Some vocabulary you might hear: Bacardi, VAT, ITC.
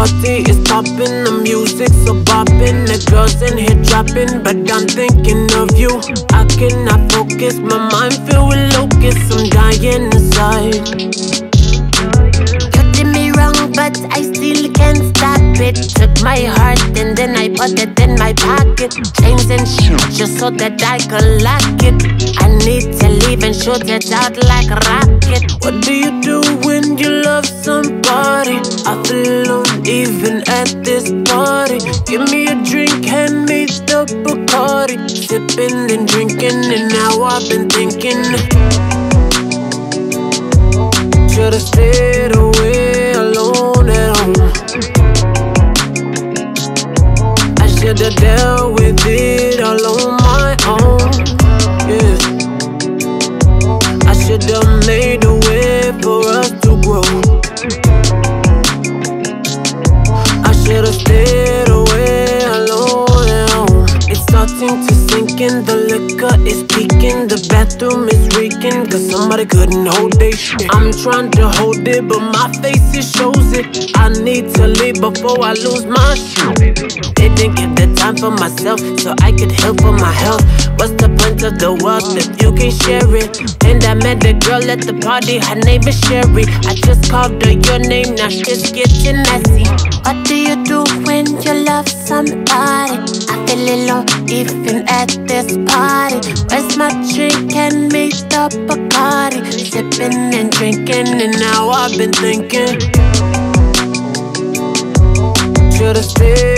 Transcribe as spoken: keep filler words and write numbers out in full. party is poppin', the music's so poppin', the girls in here droppin', but I'm thinking of you. I cannot focus, my mind filled with locusts, I'm dying inside. You did me wrong, but I still can't stop it. Took my heart and then I put it in my pocket. Chains and shit, just so that I could lock it. I need to leave and shoot it out like a rocket. What do you do when you love somebody? I feel alone even at this party. Give me a drink, hand me the Bacardi. Sipping and drinking, and now I've been thinking. Should've stayed away alone at home. I should've dealt with it all on my own. Yeah, I should've made a way for us to grow. The liquor is peaking, the bathroom is reeking, cause somebody couldn't hold it. I'm trying to hold it, but my face, it shows it. I need to leave before I lose my shit. Didn't get the time for myself, so I could help for my health. What's the point of the wealth if you can share it? And I met a girl at the party, her name is Sherry. I just called her your name, now shit's getting messy. What do you do when you love somebody? I feel alone even at this party. Where's my drink and me the Bacardi? Sipping and drinking, and now I've been thinking. Should've stayed.